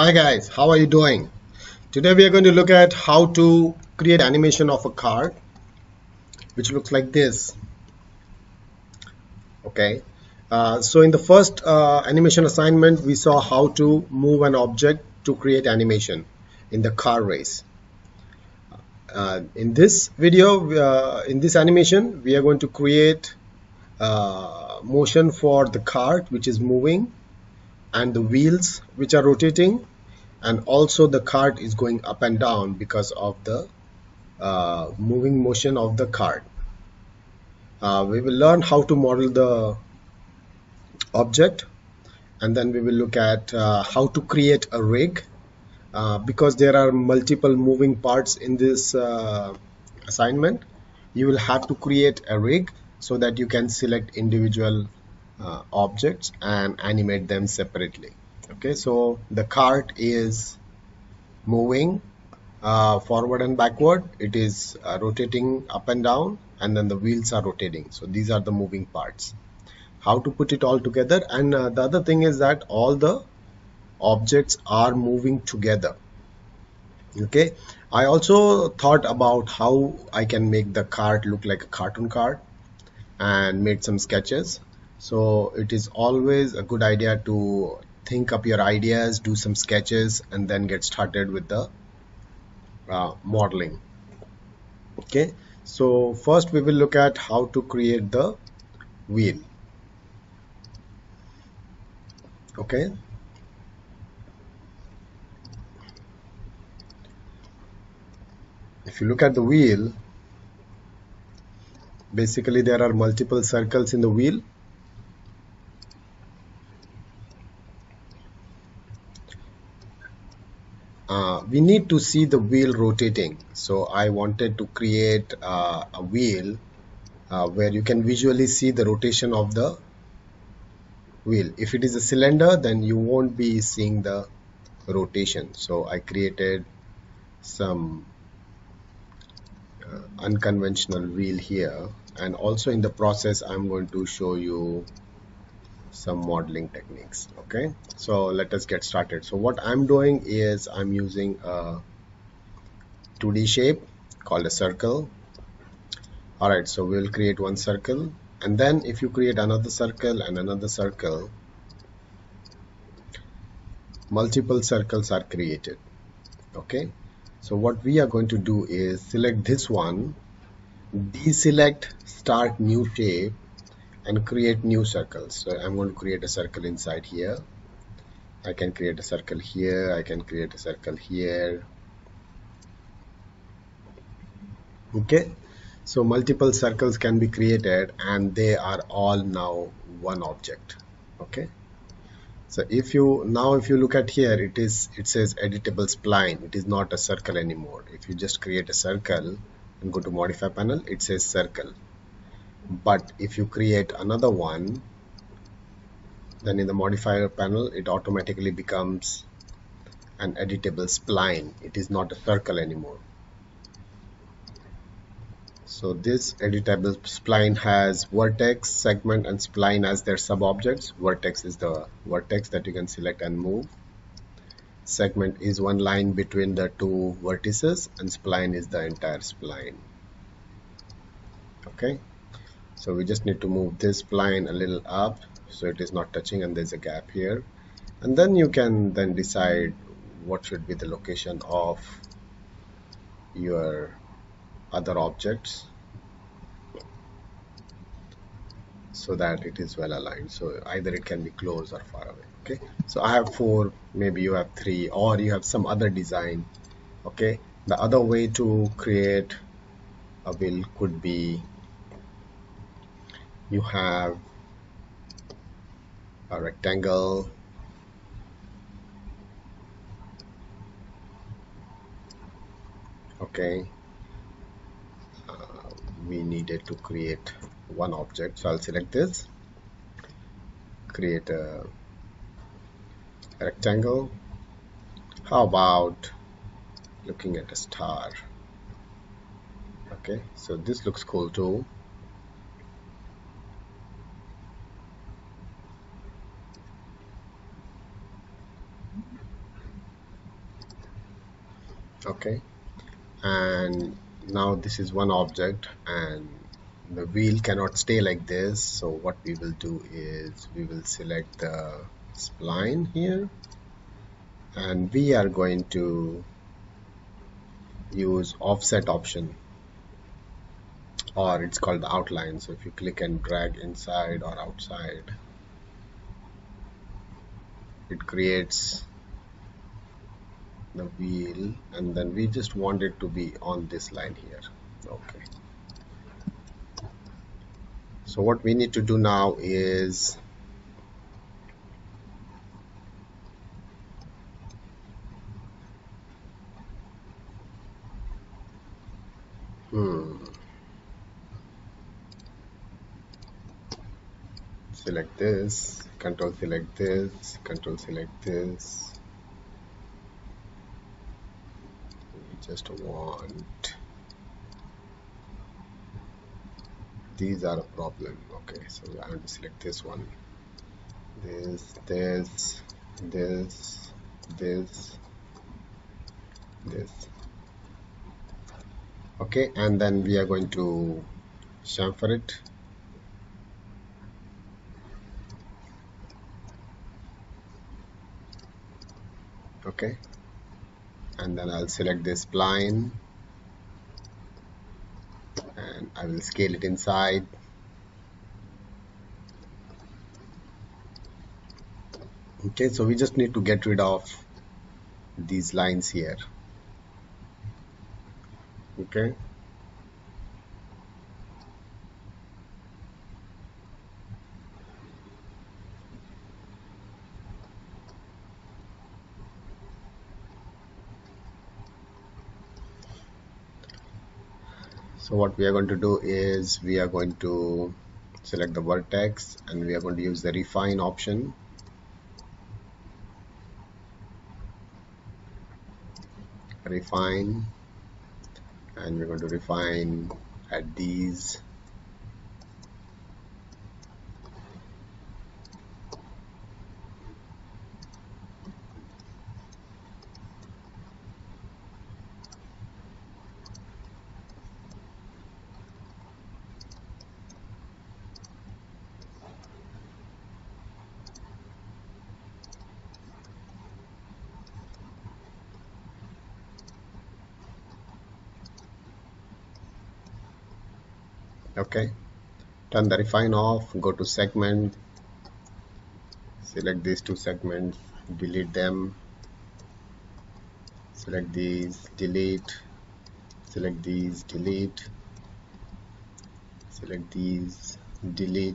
Hi guys, how are you doing? Today we are going to look at how to create animation of a car which looks like this. Okay, so in the first animation assignment we saw how to move an object to create animation in the car race. In this video, in this animation we are going to create motion for the cart which is moving and the wheels which are rotating, and also the cart is going up and down because of the moving motion of the cart. We will learn how to model the object, and then we will look at how to create a rig, because there are multiple moving parts in this assignment. You will have to create a rig so that you can select individual objects and animate them separately. Okay, so the cart is moving forward and backward, it is rotating up and down, and then the wheels are rotating. So these are the moving parts, how to put it all together. And the other thing is that all the objects are moving together. Okay, I also thought about how I can make the cart look like a cartoon cart and made some sketches. So it is always a good idea to think up your ideas, do some sketches, and then get started with the modeling. Okay, so first we will look at how to create the wheel. Okay, if you look at the wheel, basically there are multiple circles in the wheel. We need to see the wheel rotating, so I wanted to create a wheel where you can visually see the rotation of the wheel. If it is a cylinder, then you won't be seeing the rotation. So I created some unconventional wheel here, and also in the process I'm going to show you some modeling techniques. Okay, so let us get started. So what I'm doing is I'm using a 2D shape called a circle. All right, so we'll create one circle, and then if you create another circle and another circle, multiple circles are created. Okay, so what we are going to do is select this one, deselect, start new shape, and create new circles. So I'm going to create a circle inside here. I can create a circle here, I can create a circle here. Okay, so multiple circles can be created, and they are all now one object. Okay, so if you look at here, it says editable spline. It is not a circle anymore. If you just create a circle and go to modify panel, it says circle. But if you create another one, then in the modifier panel it automatically becomes an editable spline. It is not a circle anymore. So this editable spline has vertex, segment, and spline as their sub objects. Vertex is the vertex that you can select and move. Segment is one line between the two vertices, and spline is the entire spline. Okay, so we just need to move this spline a little up so it is not touching, and there's a gap here. And then you can then decide what should be the location of your other objects so that it is well aligned. So either it can be close or far away. Okay, so I have four, maybe you have three, or you have some other design. Okay, the other way to create a wheel could be you have a rectangle, okay, we needed to create one object, so I'll select this, create a rectangle. How about looking at a star? Okay, so this looks cool too. okay. And now this is one object and the wheel cannot stay like this, so what we will do is we will select the spline here and we are going to use offset option, or it's called the outline. So if you click and drag inside or outside, it creates the wheel, and then we just want it to be on this line here, okay. So what we need to do now is select this, control select this, control select this. We just want, these are a problem, okay, so we are going to select this one, this, okay, and then we are going to chamfer it. Okay, and then I'll select this spline and I will scale it inside. Okay, so we just need to get rid of these lines here. Okay, so what we are going to do is we are going to select the vertex and we are going to use the refine option. Refine, and we're going to refine at these. Okay, turn the refine off, go to segment, select these two segments, delete them, select these, delete, select these, delete, select these, delete,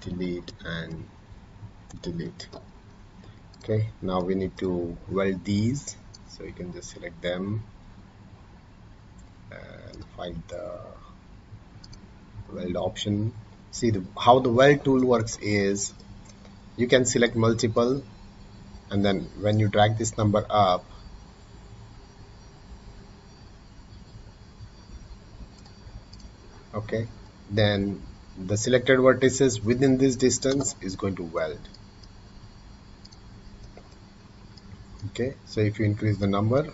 delete and delete. Okay, now we need to weld these, so you can just select them and find the weld option. See, how the weld tool works is you can select multiple, and then when you drag this number up, okay, then the selected vertices within this distance is going to weld. Okay, so if you increase the number,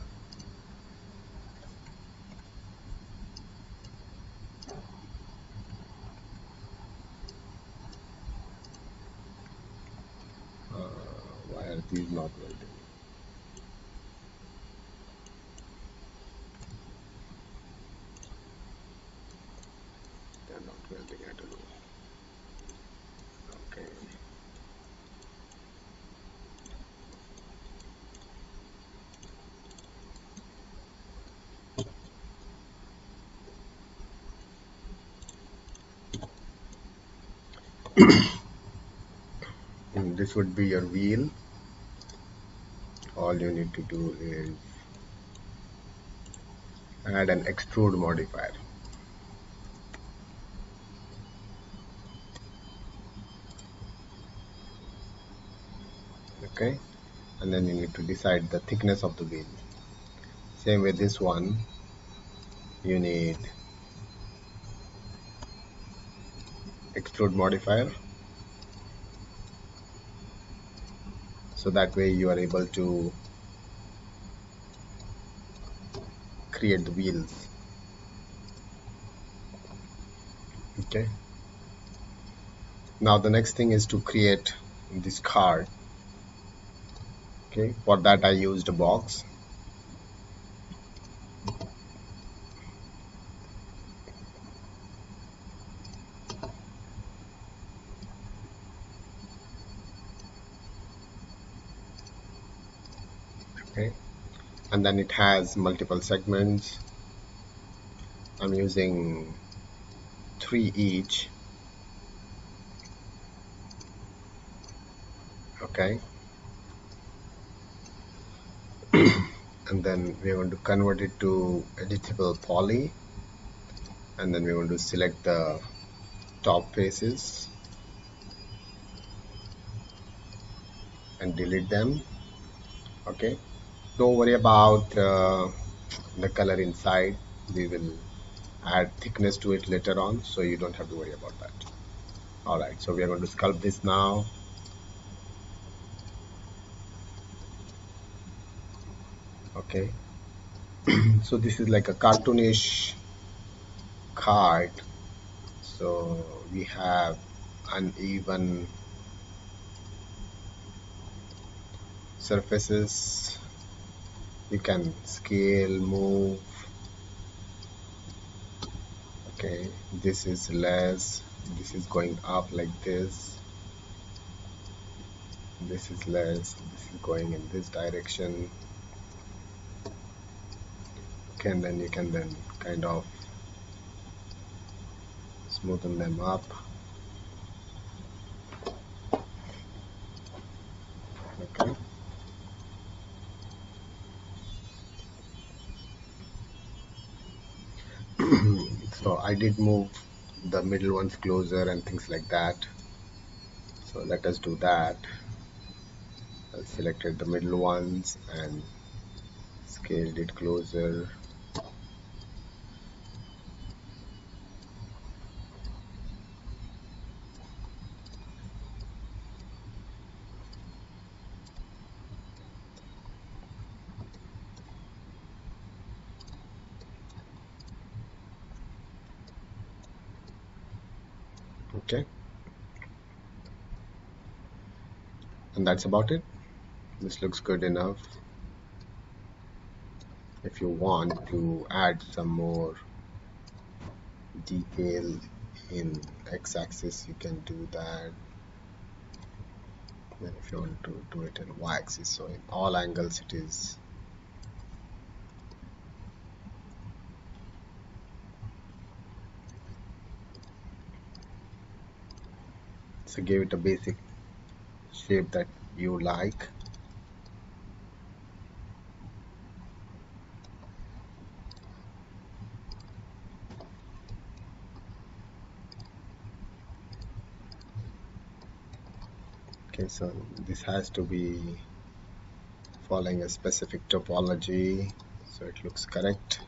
these not welding. They're not welding at all. Okay. And this would be your wheel. All you need to do is add an extrude modifier. Okay, and then you need to decide the thickness of the wheel. Same with this one, you need extrude modifier. So that way you are able to create the wheels. Okay, now the next thing is to create this card. Okay, for that I used a box. Okay, and then it has multiple segments. I'm using 3 each. Okay, and then we are going to convert it to editable poly, and then we are going to select the top faces and delete them. Okay, don't worry about the color inside. We will add thickness to it later on, so you don't have to worry about that. Alright, so we are going to sculpt this now. Okay, so this is like a cartoonish card. So we have uneven surfaces. You can scale, move. Okay, this is less, this is going up like this, this is less, this is going in this direction. Okay, and then you can then kind of smoothen them up. Okay, so I did move the middle ones closer and things like that. So let us do that. I selected the middle ones and scaled it closer. Okay, and that's about it. This looks good enough. If you want to add some more detail in x-axis, you can do that. Then if you want to do it in y-axis, so in all angles it is. So give it a basic shape that you like. Okay, so this has to be following a specific topology, so it looks correct.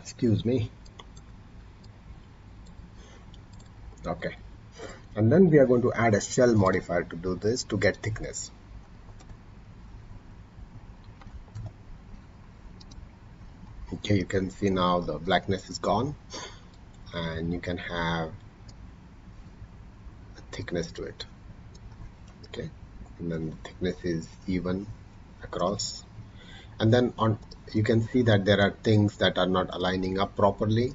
Excuse me. Okay, and then we are going to add a shell modifier to do this, to get thickness. Okay, you can see now the blackness is gone and you can have a thickness to it. Okay, and then the thickness is even across. And then on, you can see that there are things that are not aligning up properly.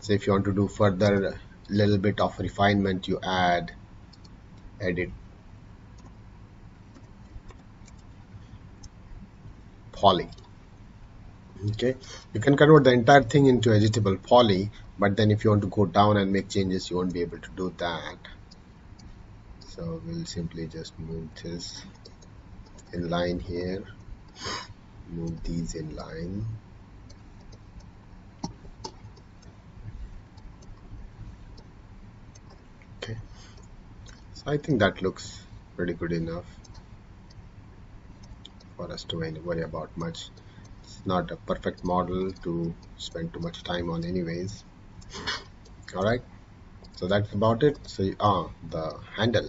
So if you want to do further little bit of refinement, you add edit poly. Okay, you can convert the entire thing into editable poly, but then if you want to go down and make changes, you won't be able to do that. So we'll simply just move this in line here. Move these in line. Okay, so I think that looks pretty good enough for us to worry about much. It's not a perfect model to spend too much time on anyways. Alright, so that's about it. So the handle,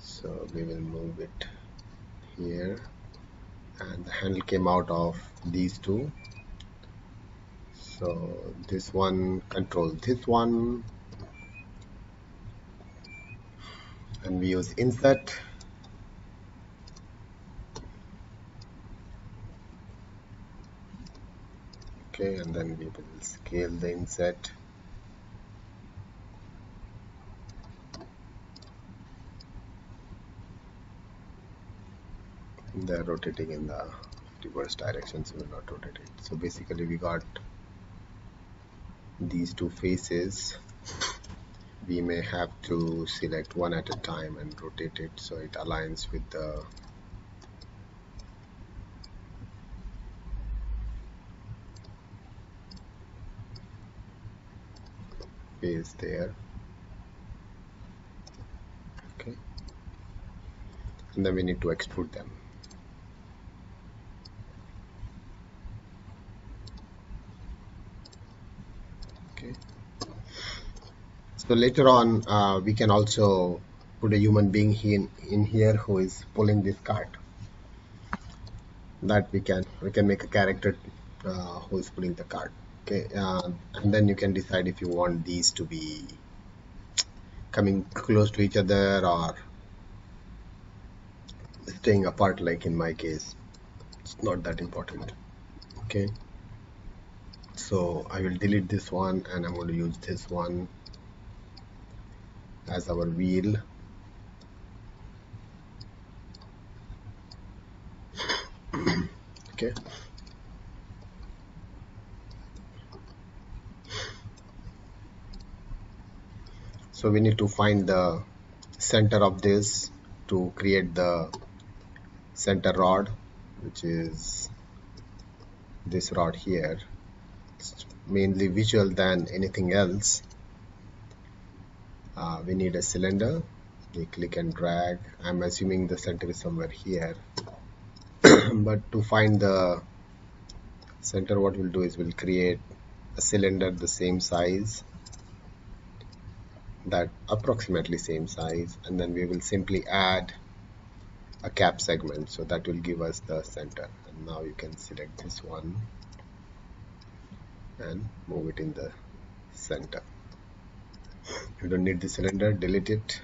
so we will move it here, and the handle came out of these two. So this one controls this one, and we use inset. Okay, and then we will scale the inset. They are rotating in the reverse direction, so we will not rotate it. So basically we got these two faces. We may have to select one at a time and rotate it so it aligns with the face there. Okay, and then we need to extrude them. So later on, we can also put a human being in here who is pulling this cart. That we can make a character who is pulling the cart. Okay, and then you can decide if you want these to be coming close to each other or staying apart. Like in my case, it's not that important. Okay, so I will delete this one, and I'm going to use this one as our wheel. Okay, so we need to find the center of this to create the center rod, which is this rod here. It's mainly visual than anything else. We need a cylinder. We click and drag. I'm assuming the center is somewhere here. But to find the center, what we'll do is we'll create a cylinder the same size, that approximately same size, and then we will simply add a cap segment, so that will give us the center. And now you can select this one and move it in the center. You don't need the cylinder, delete it.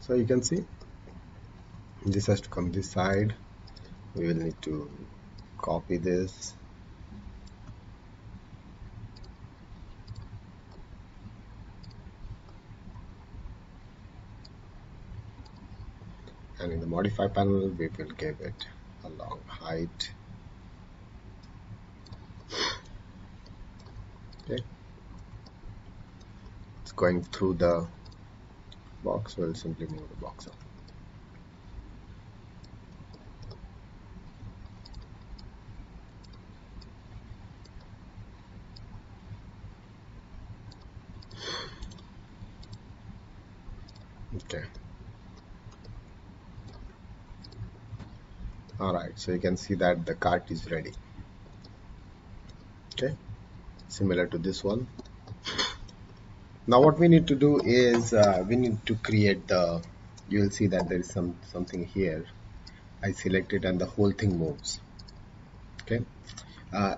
So you can see this has to come this side. We will need to copy this, and in the modify panel we will give it a long height. Okay, it's going through the box. We'll simply move the box up. Okay, all right, so you can see that the cart is ready. Okay, similar to this one. Now what we need to do is we need to create the, you will see that there is something here. I select it and the whole thing moves. Okay,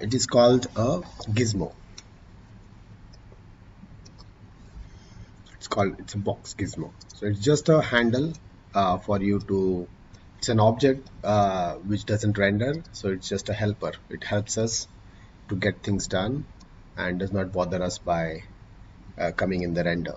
it is called a gizmo. It's a box gizmo. So it's just a handle for you to, it's an object which doesn't render, so it's just a helper. It helps us to get things done and does not bother us by coming in the render.